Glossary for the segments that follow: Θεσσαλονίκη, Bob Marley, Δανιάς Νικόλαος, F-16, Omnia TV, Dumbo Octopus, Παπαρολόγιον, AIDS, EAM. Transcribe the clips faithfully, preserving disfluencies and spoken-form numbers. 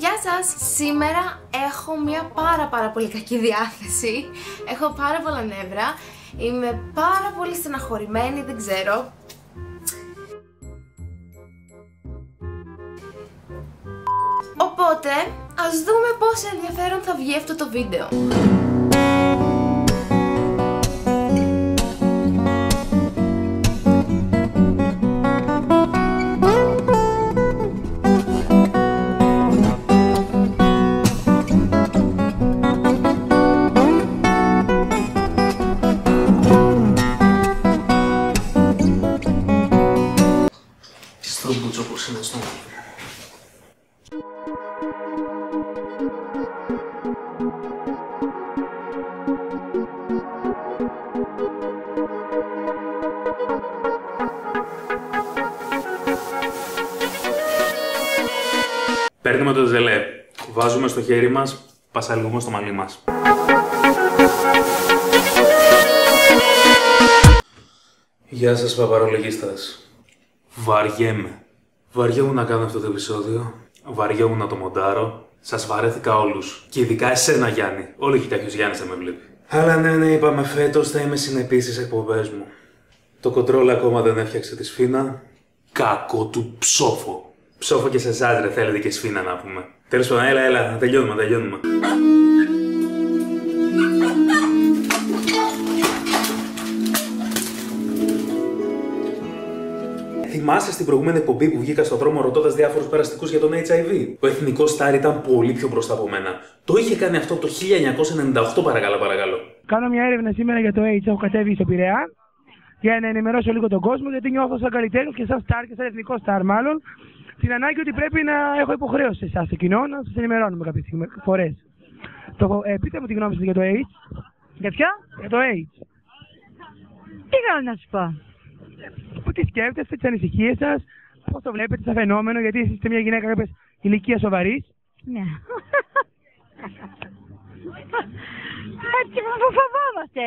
Γεια σας! Σήμερα έχω μια πάρα πάρα πολύ κακή διάθεση. Έχω πάρα πολλά νεύρα. Είμαι πάρα πολύ στεναχωρημένη, δεν ξέρω. Οπότε, ας δούμε πόσο ενδιαφέρον θα βγει αυτό το βίντεο. Παίρνουμε το ζελέ, βάζουμε στο χέρι μας, πασαλγούμε στο μαλλί μας. Γεια σας παπαρολογίστας. Βαριέμαι. Βαριόμουν να κάνω αυτό το επεισόδιο, βαριόμουν να το μοντάρω. Σας βαρέθηκα όλους. Και ειδικά εσένα, Γιάννη. Όλο και κάποιος Γιάννης θα με βλέπει. Αλλά ναι, ναι, είπαμε φέτος θα είμαι συνεπής στις εκπομπές μου. Το κοντρόλ ακόμα δεν έφτιαξε τη σφίνα. Κακό του ψόφο. Ψόφο και σε εσάς, ρε, θέλετε και σφίνα να πούμε. Τέλος πάντων, έλα, έλα, τελειώνουμε, τελειώνουμε. Θυμάσαι στην προηγούμενη εκπομπή που βγήκα στον δρόμο ρωτώντας διάφορους περαστικούς για τον έιτς άι βι. Ο εθνικός στάρ ήταν πολύ πιο μπροστά από μένα. Το είχε κάνει αυτό το χίλια εννιακόσια ενενήντα οκτώ, παρακαλώ, παρακαλώ. Κάνω μια έρευνα σήμερα για το AIDS, έχω κατέβει στο Πειραιά. Για να ενημερώσω λίγο τον κόσμο, γιατί νιώθω σαν καλλιτέχνης και σαν στάρ και σαν εθνικό στάρ μάλλον. Την ανάγκη ότι πρέπει να έχω υποχρέωση σε εσάς, το κοινό, να σας ενημερώνουμε κάποιες φορές. Το, ε, πείτε μου τη γνώμη σας για το AIDS. Για ποια? Για το AIDS. Τι κάνω να σου πω. Τι σκέφτεστε, τις ανησυχίες σας, πώς το βλέπετε σαν φαινόμενο, γιατί είστε μια γυναίκα κάποιες ηλικία σοβαρής. Ναι. Έτσι που φοβόμαστε.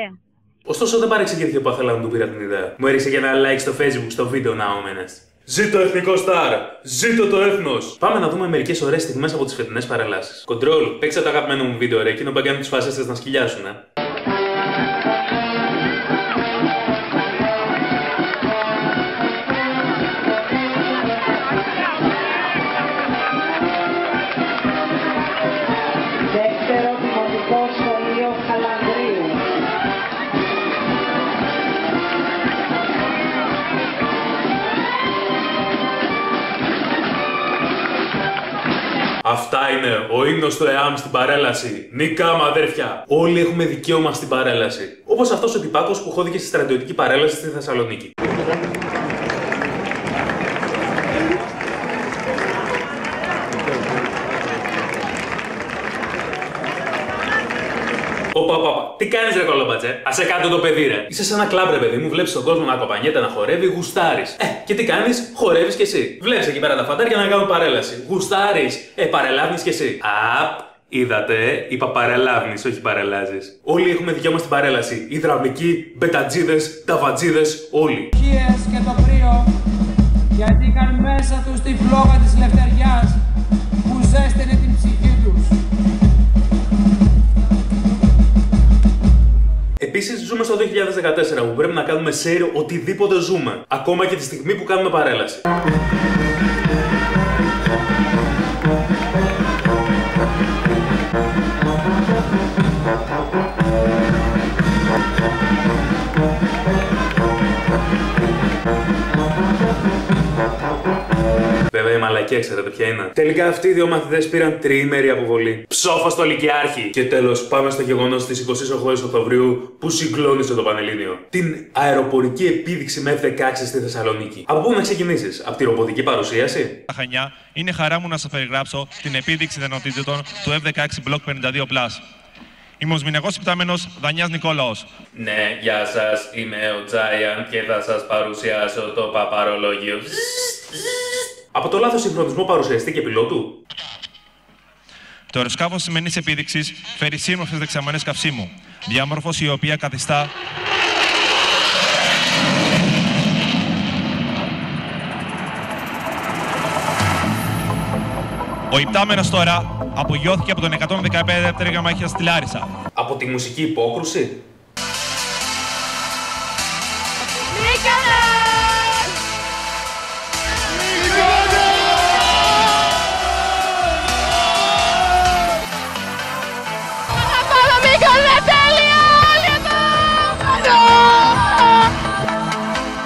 Ωστόσο δεν παρεξηγήθηκε που άθελα να του πήρα την ιδέα. Μου έριξε για ένα like στο Facebook, στο βίντεο να όμενες. Ζήτω εθνικό στάρ! Ζήτω το έθνος! Πάμε να δούμε μερικές ωραίες στιγμές από τις φετινές παρελάσεις. Κοντρόλ, παίξα το αγαπημένο μου βίντεο ρε, εκείνο που έκανε τους φασίστες να σκυλιάσουν, ε. Αυτά είναι ο ύμνος του ΕΑΜ στην παρέλαση. Νικάμε, αδέρφια! Όλοι έχουμε δικαίωμα στην παρέλαση. Όπως αυτός ο τυπάκος που χώθηκε στη στρατιωτική παρέλαση στη Θεσσαλονίκη. Όπα, όπα, τι κάνεις ρε κολομπατζέ, άσε κάτω το παιδί ρε. Είσαι σαν ένα κλαμπ ρε παιδί μου, βλέπεις τον κόσμο να κοπανιέται, να χορεύει, γουστάρεις. Ε, και τι κάνεις, χορεύεις κι εσύ. Βλέπεις εκεί πέρα τα φαντάρια να κάνουν παρέλαση. Γουστάρεις, ε, παρελάβνεις κι εσύ. Απ, είδατε, είπα παρελάβνεις, όχι παρελάζεις. Όλοι έχουμε δικαίωμα στην παρέλαση. Υδραυλικοί, μπετατζίδες, ταβατζίδες, όλοι. Χίες και το κρύο, γιατί είχαν μέσα τους τη φλόγα της λευτεριάς που ζέστηνε την ψυχή τους. Επίσης, ζούμε στο δύο χιλιάδες δεκατέσσερα που πρέπει να κάνουμε σέριο οτιδήποτε ζούμε. Ακόμα και τη στιγμή που κάνουμε παρέλαση. Βέβαια η μαλακία ξέρετε ποια είναι. Τελικά αυτοί οι δύο μαθητές πήραν τριήμερη αποβολή. Ψόφο στο Λυκειάρχη! Και τέλος, πάμε στο γεγονός της εικοστής όγδοης Οκτωβρίου που συγκλώνησε το Πανελλήνιο. Την αεροπορική επίδειξη με εφ δεκαέξι στη Θεσσαλονίκη. Από πού να ξεκινήσεις, από τη ρομποτική παρουσίαση? Χανιά, είναι χαρά μου να σας περιγράψω την επίδειξη ικανοτήτων του εφ δεκαέξι Block πενήντα δύο. Είμαι ο Σμηνιακός Υπτάμενος Δανιάς Νικόλαος. Ναι, γεια σας, είμαι ο Τζάιαν και θα σας παρουσιάσω το παπαρολόγιο. Από το λάθος συγχρονισμό παρουσιαστή και πιλότου. Το αεροσκάφος της σημερινής επίδειξης φέρει σύμμορφες δεξαμενές καυσίμου. Διάμορφωση η οποία καθιστά... Ο υπτάμενος τώρα απογειώθηκε από τον εκατόν δεκαπέντε Τρίγα Μάχια στη Λάρισα. Από τη μουσική υπόκρουση.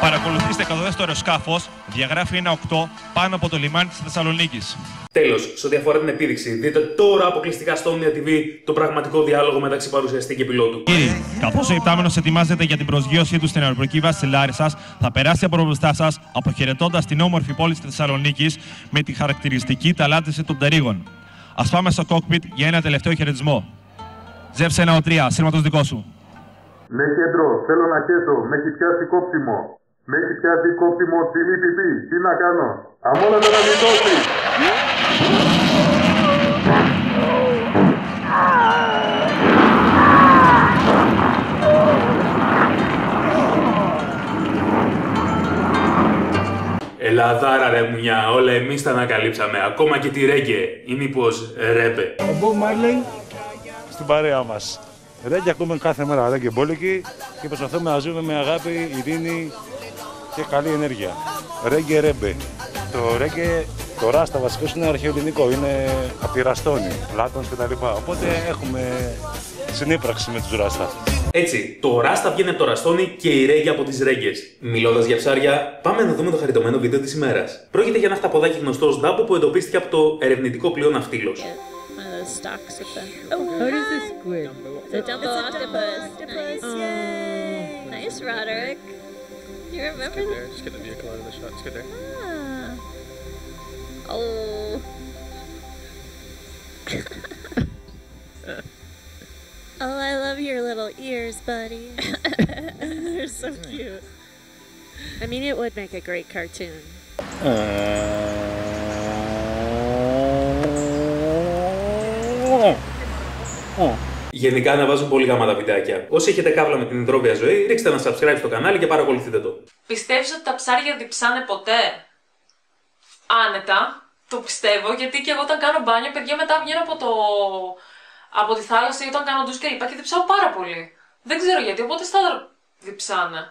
Παρακολουθήστε καθώς το αεροσκάφος διαγράφει ένα οκτώ πάνω από το λιμάνι της Θεσσαλονίκης. Τέλος, σε ό,τι αφορά την επίδειξη, δείτε τώρα αποκλειστικά στο Omnia τι βι το πραγματικό διάλογο μεταξύ παρουσιαστή και πιλότου. Κύριοι, καθώς ο υπτάμενος ετοιμάζεται για την προσγείωσή του στην αεροπορική βάση της Λάρισας, θα περάσει από μπροστά σας αποχαιρετώντας την όμορφη πόλη της Θεσσαλονίκης με τη χαρακτηριστική ταλάντηση των πτερίγων. Ας πάμε στο κόκπιτ για ένα τελευταίο χαιρετισμό. Ζεύσε ένα ο τρία, σύρματος δικό σου. Με κέντρο, θέλω να κέντρω, με έχει πιάσει κόψιμο. Με έχει πιάσει κόψιμο ψηλή πιπί, τι να κάνω. Αμόλα να μην τόσει. Ελλαδάρα ρε μουνιά, όλα εμείς τα ανακαλύψαμε, ακόμα και τη ρέγγε ή μήπως ρέπε. Ο Bob Marley στην παρέα μας. Ρέγγε ακούμε κάθε μέρα, ρέγγε μπόλικη και προσπαθούμε να ζούμε με αγάπη, ειρήνη και καλή ενέργεια. Ρέγγε ρέμπε. Το ρέγγε, το ράστα βασικός είναι αρχαιοελληνικό, είναι από τη Ραστώνη, Πλάτωνς κτλ. Οπότε έχουμε συνύπραξη με τους ράστα. Έτσι, το ράστα βγαίνει από το Ραστώνη και η ρέγγε από τις ρέγγες. Μιλώντας για ψάρια, πάμε να δούμε το χαριτωμένο βίντεο της ημέρας. Πρόκειται για ένα χταποδάκι γνωστός Ντάμπο που εντοπίστηκε από το ερευνητικό πλοίο Ναυτίλος. Stalks with them. Oh, what is this squid? It's a Dumbo Octopus. Octopus. Nice. Yay. Oh. Nice, Roderick. You remember that? There. Just get the vehicle out of the shot. It's good there. Ah. Oh. Oh, I love your little ears, buddy. They're so cute. I mean, it would make a great cartoon. Uh. Γενικά να βάζουν πολύ γαμάτα βιντεάκια. Όσοι έχετε κάβλα με την υδρόβια ζωή, ρίξτε ένα subscribe στο κανάλι και παρακολουθείτε το. Πιστεύεις ότι τα ψάρια διψάνε ποτέ? Άνετα, το πιστεύω, γιατί και εγώ όταν κάνω μπάνιο, παιδιά, μετά βγαίνω από, το... από τη θάλασσα ή όταν κάνω ντους και λοιπά και διψάω πάρα πολύ. Δεν ξέρω γιατί, οπότε στα διψάνε.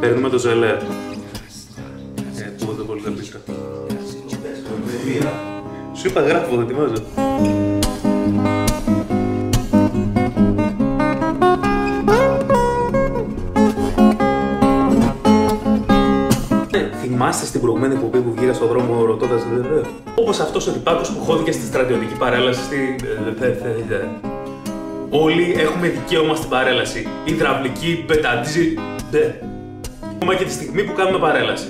Παίρνουμε το ζελέ. Έτσι, οπότε πολύ θα πίστα. Σου είπα γράφω, δεν τιμάζω. Θυμάστε στην προηγούμενη εκπομπή που βγήκα στον δρόμο ρωτώντας «Δε, δε». Όπως αυτός ο τυπάκος που χώθηκε στη στρατιωτική παρέλαση στη... Δε, δε, δε. Όλοι έχουμε δικαίωμα στην παρέλαση. Ιδραυλική, πετατζή... Δε. Ακόμα και τη στιγμή που κάνουμε παρέλαση.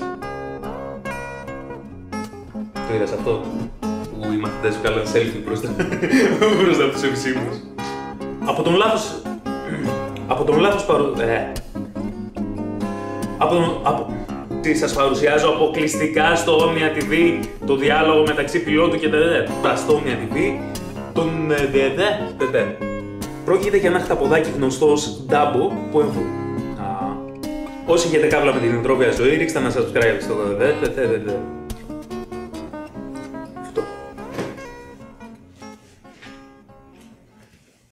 Το είδες αυτό που οι μαθητές σου κάνουν selfie μπροστά μπροστά από τους επισήμους. Από τον λάθος... Από τον λάθος παρο... Ε. Από τον... Από... Σας παρουσιάζω αποκλειστικά στο Omnia τι βι το διάλογο μεταξύ πιλότου και ΤΕΔΕ. Στο Omnia τι βι, τον ΔΕΔΕ ΤΕΔΕ. Πρόκειται για ένα χταποδάκι γνωστό ως Dumbo που εμφανίζεται. Όσοι έχετε κάβλα με την υδρόβια ζωή, ρίξτε ένα subscribe στο ΔΕΔΕ ΤΕΔΕ.